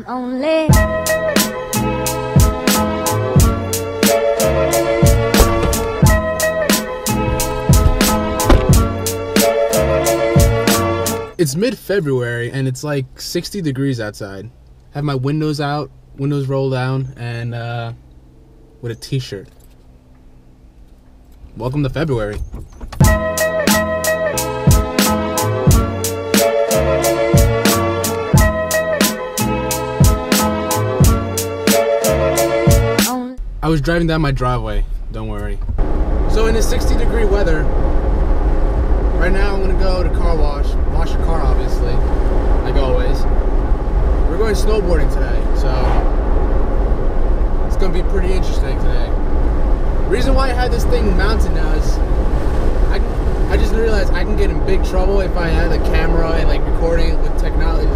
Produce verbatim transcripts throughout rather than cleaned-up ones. I'm only It's mid-February and it's like sixty degrees outside. I have my windows out, windows rolled down, and uh, with a t-shirt. Welcome to February. I was driving down my driveway, don't worry. So in the sixty degree weather, right now I'm gonna go to car wash, wash your car obviously, like always. We're going snowboarding today, so it's gonna be pretty interesting today. The reason why I have this thing mounted now is I, I just realized I can get in big trouble if I had a camera and like recording with technology,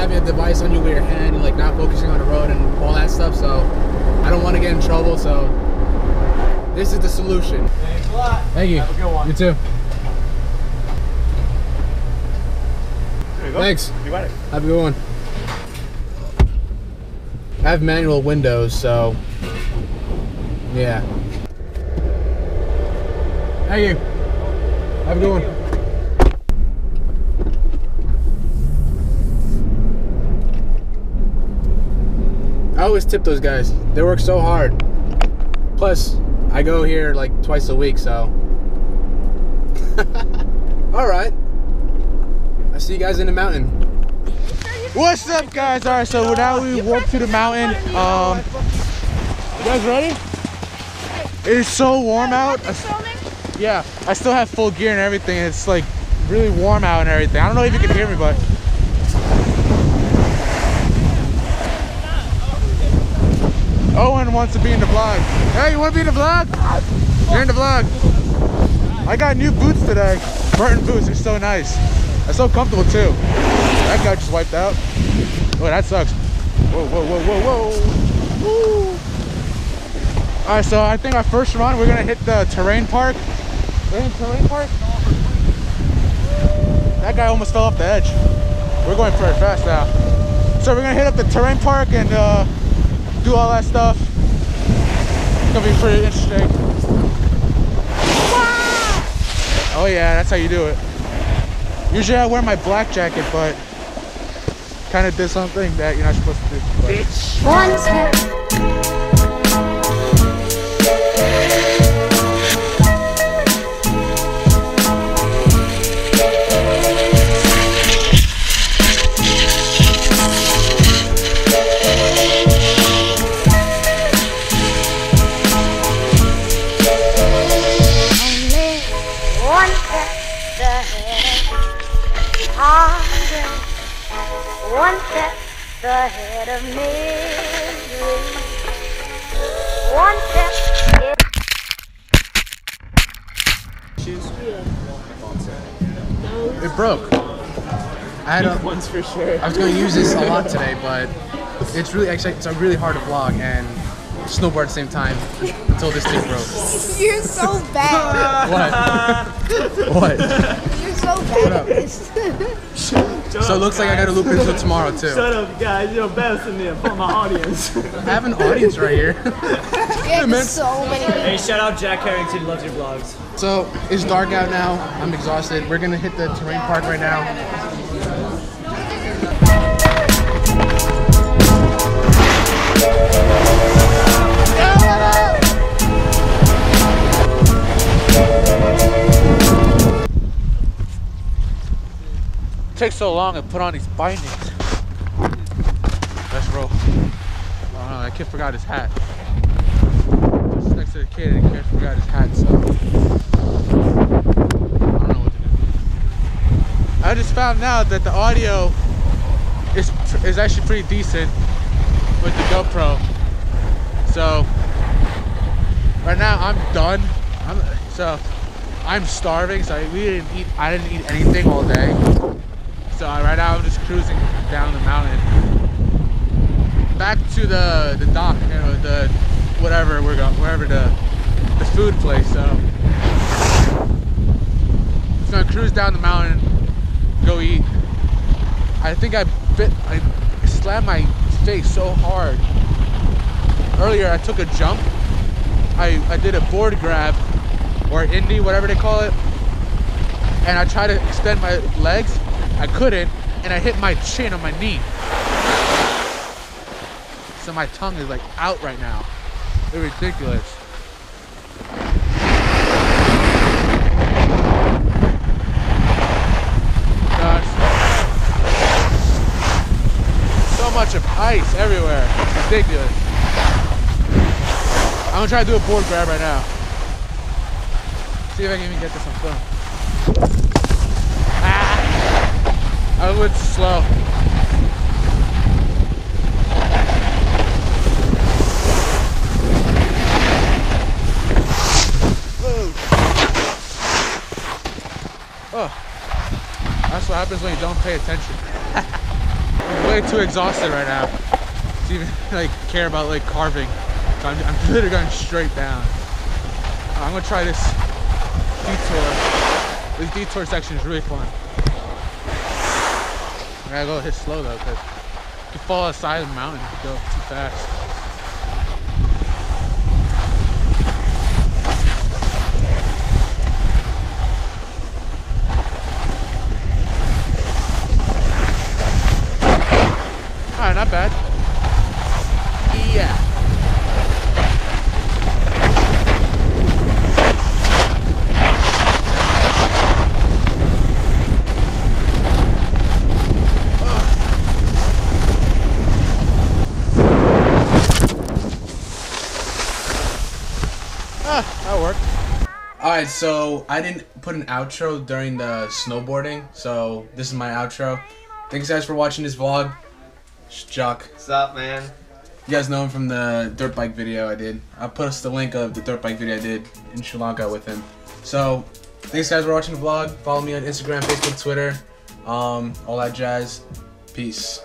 having a device on you with your hand and like not focusing on the road and all that stuff, so I don't wanna get in trouble, so this is the solution. Thanks a lot. Thank you. Have a good one. You too. Thanks. You got it. Have a good one. I have manual windows, so yeah. Thank you. Have a good one. I always tip those guys. They work so hard. Plus, I go here like twice a week, so. All right. I'll see you guys in the mountain. What's up, guys? All right, so now we walk to the mountain. Um, you guys ready? It is so warm out. I, yeah, I still have full gear and everything. It's like really warm out and everything. I don't know if you can hear me, but. Owen wants to be in the vlog. Hey, you want to be in the vlog? You're in the vlog. I got new boots today. Burton boots, they're so nice. They're so comfortable too. That guy just wiped out. Oh, that sucks. Whoa, whoa, whoa, whoa, whoa. Woo. All right, so I think our first run, we're gonna hit the terrain park. Terrain, terrain park? That guy almost fell off the edge. We're going pretty fast now. So we're gonna hit up the terrain park and uh, do all that stuff. It's gonna be pretty interesting. Oh yeah, that's how you do it. Usually I wear my black jacket, but kind of did something that you're not supposed to do. Bitch. One step. Only one step ahead. Harder, one step ahead of misery, one step ahead. It broke. I had a, ones for sure. I was going to use this a lot today, but it's really actually it's a really hard to vlog and snowboard at the same time until this thing broke. You're so bad. What? What? So, bad. So it looks up, like I got to loop into tomorrow too. Shut up, guys! You're embarrassing me in front of my audience. I have an audience right here. Yeah, so many. Hey, shout out Jack Harrington. Loves your vlogs. So it's dark out now. I'm exhausted. We're gonna hit the terrain park right now. It takes so long to put on these bindings. Let's roll. I don't know, that kid forgot his hat. Just next to the kid, the kid forgot his hat, so. I don't know what to do. I just found out that the audio is, is actually pretty decent with the GoPro. So, right now I'm done. I'm, so, I'm starving, so we didn't eat, I didn't eat anything all day. So right now I'm just cruising down the mountain, back to the the dock, you know, the whatever we're going, wherever the the food place. So I'm gonna cruise down the mountain, go eat. I think I bit, I slammed my stay so hard. Earlier I took a jump. I, I did a board grab or indie, whatever they call it. And I tried to extend my legs. I couldn't, and I hit my chin on my knee. So my tongue is like out right now. It's ridiculous. Gosh. So much of ice everywhere. It's ridiculous. I'm gonna try to do a board grab right now. See if I can even get this on film. Ah! I went slow. Whoa. Oh, that's what happens when you don't pay attention. I'm way too exhausted right now to even like care about like carving. So I'm, I'm literally going straight down. I'm gonna try this detour. This detour section is really fun. I gotta go hit slow though, because you can fall outside of the mountain if you go too fast. Alright, not bad. Yeah. Alright, so I didn't put an outro during the snowboarding, so this is my outro. Thanks guys for watching this vlog. It's Jack. What's up, man? You guys know him from the dirt bike video I did. I'll post the link of the dirt bike video I did in Sri Lanka with him. So, thanks guys for watching the vlog. Follow me on Instagram, Facebook, Twitter, um, all that jazz. Peace.